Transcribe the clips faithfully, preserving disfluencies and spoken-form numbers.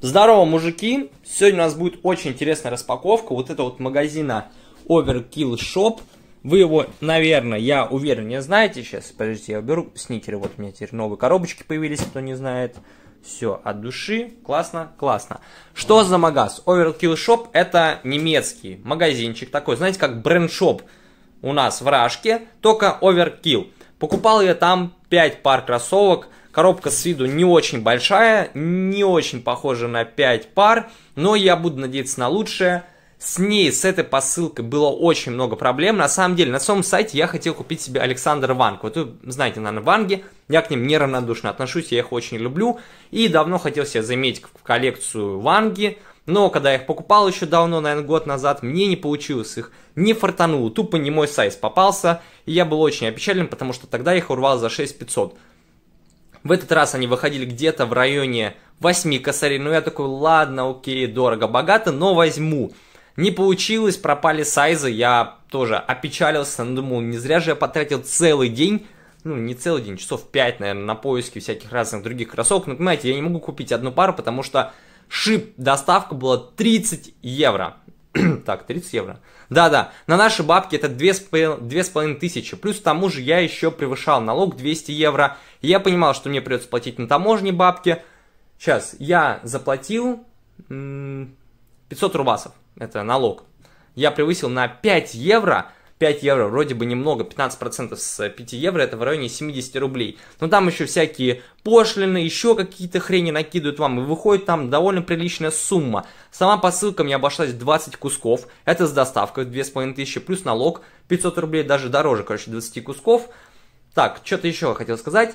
Здорово, мужики! Сегодня у нас будет очень интересная распаковка вот этого вот магазина Overkill Shop. Вы его, наверное, я уверен, не знаете. Сейчас, подождите, я уберу сникеры. Вот у меня теперь новые коробочки появились, кто не знает. Все, от души. Классно, классно. Что за магаз? Overkill Shop — это немецкий магазинчик такой, знаете, как брендшоп у нас в Рашке, только Overkill. Покупал я там пять пар кроссовок. Коробка с виду не очень большая, не очень похожа на пять пар, но я буду надеяться на лучшее. С ней, с этой посылкой было очень много проблем. На самом деле, на самом сайте я хотел купить себе Александр Ванг. Вот вы знаете, наверное, Ванги. Я к ним неравнодушно отношусь, я их очень люблю. И давно хотел себе заметить в коллекцию Ванги. Но когда я их покупал еще давно, наверное, год назад, мне не получилось их, не фартануло. Тупо не мой сайз попался. И я был очень опечален, потому что тогда я их урвал за шесть тысяч пятьсот. В этот раз они выходили где-то в районе восьми косарей. Ну я такой, ладно, окей, дорого-богато, но возьму. Не получилось, пропали сайзы, я тоже опечалился, думал, не зря же я потратил целый день, ну не целый день, часов пять, наверное, на поиски всяких разных других кроссовок. Но понимаете, я не могу купить одну пару, потому что шип, доставка была тридцать евро. Так, тридцать евро. Да-да, на наши бабки это две с половиной тысячи. Плюс к тому же я еще превышал налог двести евро. И я понимал, что мне придется платить на таможне бабки. Сейчас, я заплатил пятьсот рубасов. Это налог. Я превысил на пять евро. пять евро вроде бы немного, пятнадцать процентов с пяти евро, это в районе семидесяти рублей. Но там еще всякие пошлины, еще какие-то хрени накидывают вам, и выходит там довольно приличная сумма. Сама посылка мне обошлась двадцать кусков, это с доставкой две тысячи пятьсот, плюс налог пятьсот рублей, даже дороже, короче, двадцать кусков. Так, что-то еще хотел сказать.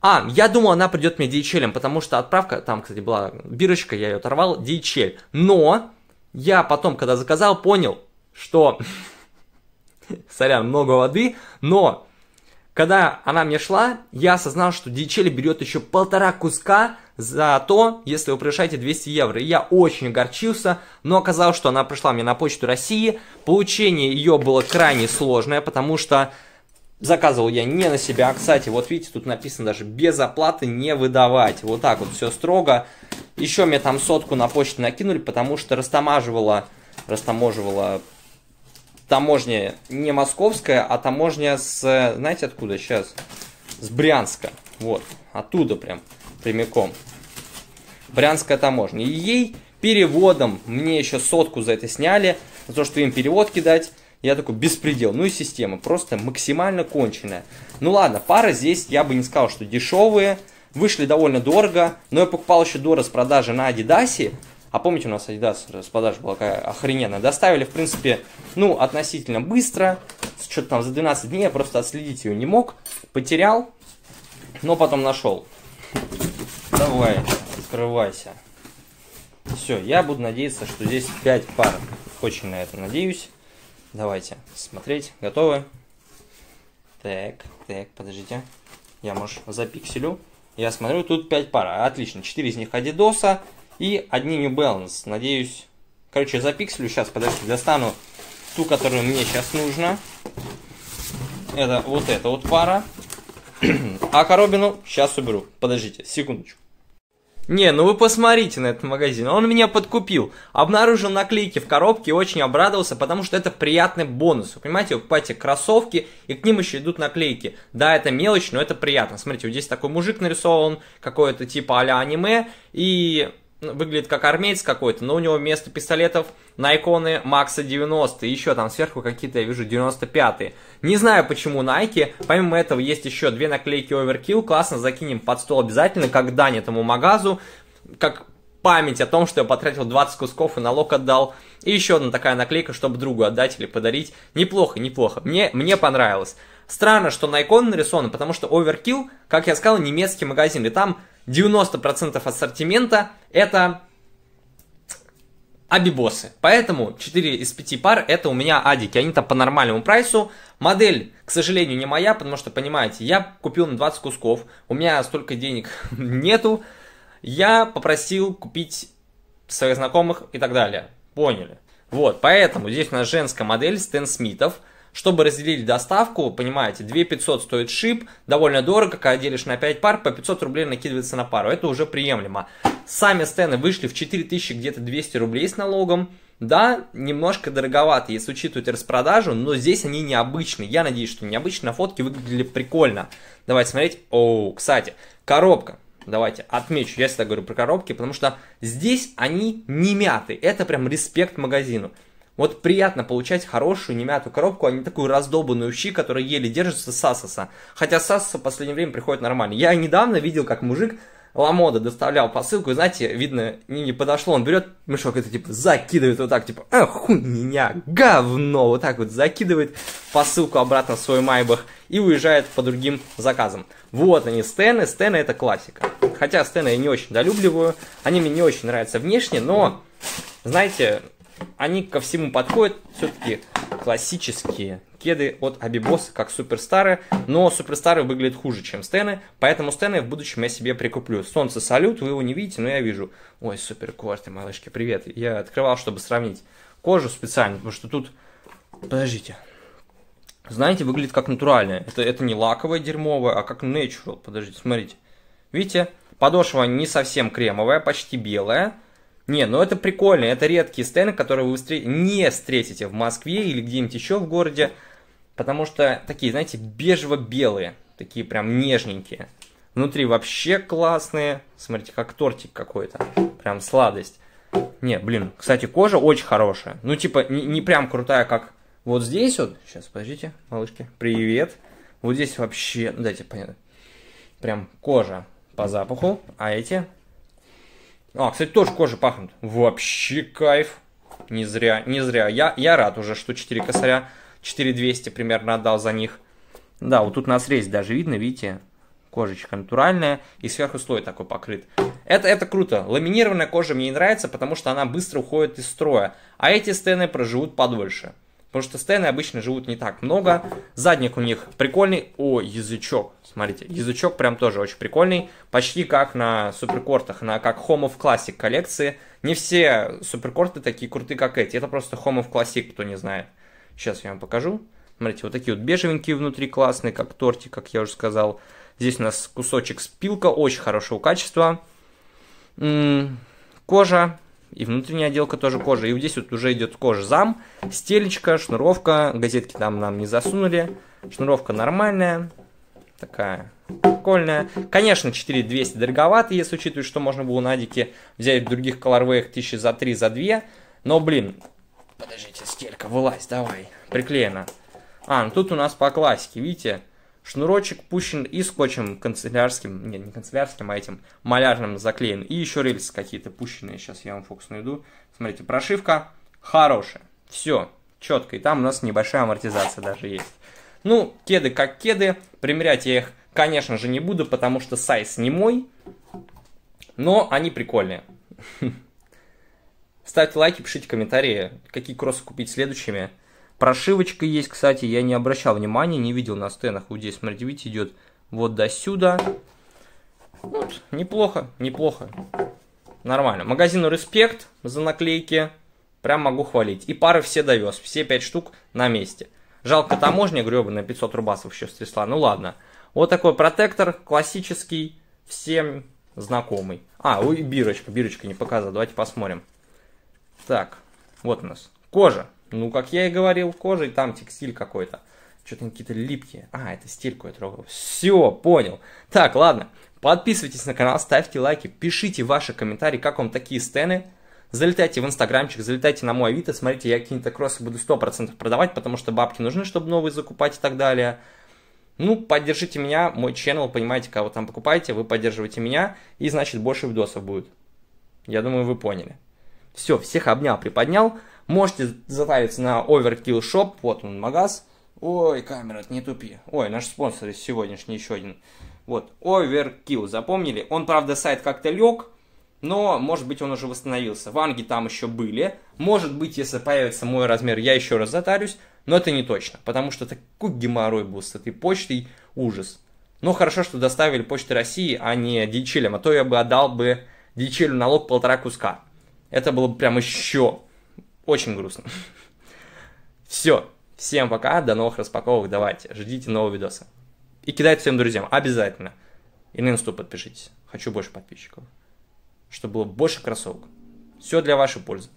А, я думал, она придет мне ди эйч эль, потому что отправка, там, кстати, была бирочка, я ее оторвал, ди эйч эль. Но я потом, когда заказал, понял, что... Сорян, много воды, но когда она мне шла, я осознал, что ди эйч эль берет еще полтора куска за то, если вы превышаете двести евро. И я очень огорчился, но оказалось, что она пришла мне на почту России. Получение ее было крайне сложное, потому что заказывал я не на себя. Кстати, вот видите, тут написано даже без оплаты не выдавать. Вот так вот все строго. Еще мне там сотку на почту накинули, потому что растамаживала, растаможивала... Таможня не московская, а таможня с, знаете откуда сейчас? С Брянска, вот, оттуда прям, прямиком. Брянская таможня. И ей переводом, мне еще сотку за это сняли, за то, что им перевод кидать, я такой беспредел. Ну и система просто максимально конченая. Ну ладно, пара здесь, я бы не сказал, что дешевые, вышли довольно дорого, но я покупал еще до распродажи на Адидасе. А помните, у нас Adidas распродажа была такая охрененная. Доставили, в принципе, ну, относительно быстро. Что-то там за двенадцать дней я просто отследить ее не мог. Потерял, но потом нашел. Давай, открывайся. Все, я буду надеяться, что здесь пять пар. Очень на это надеюсь. Давайте смотреть. Готовы? Так, так, подождите. Я, может, запикселю. Я смотрю, тут пять пар. Отлично, четыре из них Adidas. И одни New Balance, надеюсь. Короче, запикселю. Сейчас, подождите, достану ту, которую мне сейчас нужно. Это вот эта вот пара. А коробину сейчас уберу. Подождите, секундочку. Не, ну вы посмотрите на этот магазин. Он меня подкупил. Обнаружил наклейки в коробке и очень обрадовался, потому что это приятный бонус. Вы понимаете, вы покупаете кроссовки, и к ним еще идут наклейки. Да, это мелочь, но это приятно. Смотрите, вот здесь такой мужик нарисован, какой-то типа а-ля аниме. И... выглядит как армеец какой-то, но у него вместо пистолетов на иконы Макса девяносто, и еще там сверху какие-то, я вижу, девяносто пятые. Не знаю, почему Nike. Помимо этого есть еще две наклейки Overkill. Классно, закинем под стол обязательно, как дань этому магазу, как память о том, что я потратил двадцать кусков и налог отдал. И еще одна такая наклейка, чтобы другу отдать или подарить. Неплохо, неплохо. Мне, мне понравилось. Странно, что на иконы нарисованы, потому что Overkill, как я сказал, немецкий магазин, и там девяносто процентов ассортимента это абибосы. Поэтому четыре из пяти пар это у меня адики. Они там по нормальному прайсу. Модель, к сожалению, не моя, потому что, понимаете, я купил на двадцать кусков. У меня столько денег нету. Я попросил купить своих знакомых и так далее. Поняли? Вот, поэтому здесь у нас женская модель Стэн Смитов. чтобы разделили доставку, понимаете, две тысячи пятьсот стоит шип, довольно дорого, когда делишь на пять пар, по пятьсот рублей накидывается на пару, это уже приемлемо. Сами стены вышли в четыре тысячи, где-то двести рублей с налогом. Да, немножко дороговато, если учитывать распродажу, но здесь они необычные. Я надеюсь, что необычные, на фотке выглядели прикольно. Давайте смотреть. О, кстати, коробка. Давайте отмечу, я всегда говорю про коробки, потому что здесь они не мяты. Это прям респект магазину. Вот приятно получать хорошую немятую коробку, а не такую раздобанную щи, которая еле держится с Асоса. Хотя с Асоса в последнее время приходит нормально. Я недавно видел, как мужик Ламода доставлял посылку, и знаете, видно, не подошло, он берет мешок, это типа закидывает вот так, типа, эх, хуйня, говно, вот так вот закидывает посылку обратно в свой Майбах и уезжает по другим заказам. Вот они, стены, стены это классика. Хотя стены я не очень долюбливаю, они мне не очень нравятся внешне, но, знаете, они ко всему подходят, все-таки классические кеды от Абибоса, как суперстары, но суперстары выглядят хуже, чем стены, поэтому стены в будущем я себе прикуплю. Солнце салют, вы его не видите, но я вижу. Ой, суперкорты, малышки, привет. Я открывал, чтобы сравнить кожу специально, потому что тут, подождите, знаете, выглядит как натуральное. Это, это не лаковое дерьмовое, а как natural, подождите, смотрите. Видите, подошва не совсем кремовая, почти белая. Не, ну это прикольно, это редкие стены, которые вы не встретите в Москве или где-нибудь еще в городе, потому что такие, знаете, бежево-белые, такие прям нежненькие. Внутри вообще классные, смотрите, как тортик какой-то, прям сладость. Не, блин, кстати, кожа очень хорошая, ну типа не, не прям крутая, как вот здесь вот, сейчас, подождите, малышки, привет. Вот здесь вообще, ну дайте, понятно, прям кожа по запаху, а эти... А, кстати, тоже кожа пахнет. Вообще кайф. Не зря, не зря. Я, я рад уже, что четыре косаря, четыре двести примерно отдал за них. Да, вот тут на срезе даже видно, видите, кожечка натуральная и сверху слой такой покрыт. Это, это круто. Ламинированная кожа мне не нравится, потому что она быстро уходит из строя. А эти стены проживут подольше. Потому что стены обычно живут не так много. Задник у них прикольный. О, язычок. Смотрите, язычок прям тоже очень прикольный. Почти как на суперкортах, на как Home of Classic коллекции. Не все суперкорты такие крутые, как эти. Это просто Home of Classic, кто не знает. Сейчас я вам покажу. Смотрите, вот такие вот бежевенькие внутри классные, как тортик, как я уже сказал. Здесь у нас кусочек спилка, очень хорошего качества. М-м, кожа. И внутренняя отделка тоже кожа. И вот здесь вот уже идет кожзам, стелечка, шнуровка. Газетки там нам не засунули. Шнуровка нормальная. Такая прикольная. Конечно, четыре двести дороговато, если учитывать, что можно было на Адике взять в других колорвеях тысячи за три, за две. Но, блин, подождите, стелька, вылазь, давай. Приклеена. А, ну тут у нас по классике, видите? Шнурочек пущен и скотчем канцелярским, нет, не канцелярским, а этим малярным заклеен. И еще рельсы какие-то пущенные, сейчас я вам фокус найду. Смотрите, прошивка хорошая, все, четко. И там у нас небольшая амортизация даже есть. Ну, кеды как кеды, примерять я их, конечно же, не буду, потому что сайз не мой. Но они прикольные. Ставьте лайки, пишите комментарии, какие кроссы купить следующими. Прошивочка есть, кстати, я не обращал внимания, не видел на стенах. Вот здесь, смотрите, видите, идет вот до сюда. Вот, неплохо, неплохо. Нормально. Магазину респект за наклейки. Прям могу хвалить. И пары все довез, все пять штук на месте. Жалко таможня, гребаная, пятьсот рубасов еще стрясла. Ну ладно. Вот такой протектор, классический, всем знакомый. А, ой, бирочка, бирочка не показала, давайте посмотрим. Так, вот у нас кожа. Ну, как я и говорил, кожа, и там текстиль какой-то. Что-то какие-то липкие. А, это стельку я трогал. Все, понял. Так, ладно. Подписывайтесь на канал, ставьте лайки, пишите ваши комментарии, как вам такие стены. Залетайте в инстаграмчик, залетайте на мой авито. Смотрите, я какие-то кроссы буду сто процентов продавать, потому что бабки нужны, чтобы новые закупать и так далее. Ну, поддержите меня, мой ченнел, понимаете, кого там покупаете, вы поддерживаете меня, и значит больше видосов будет. Я думаю, вы поняли. Все, всех обнял, приподнял. Можете затариться на Overkill Shop, вот он магаз. Ой, камера, не тупи. Ой, наш спонсор сегодняшний еще один. Вот, Overkill, запомнили? Он, правда, сайт как-то лег, но, может быть, он уже восстановился. Ванги там еще были. Может быть, если появится мой размер, я еще раз затарюсь, но это не точно, потому что такой геморрой был с этой почтой, ужас. Но хорошо, что доставили Почты России, а не ди эйч эль, а то я бы отдал бы ди эйч эль налог полтора куска. Это было бы прям еще... Очень грустно. Все. Всем пока, до новых распаковок, давайте, ждите нового видоса. И кидайте своим друзьям, обязательно. И на инсту подпишитесь, хочу больше подписчиков, чтобы было больше кроссовок. Все для вашей пользы.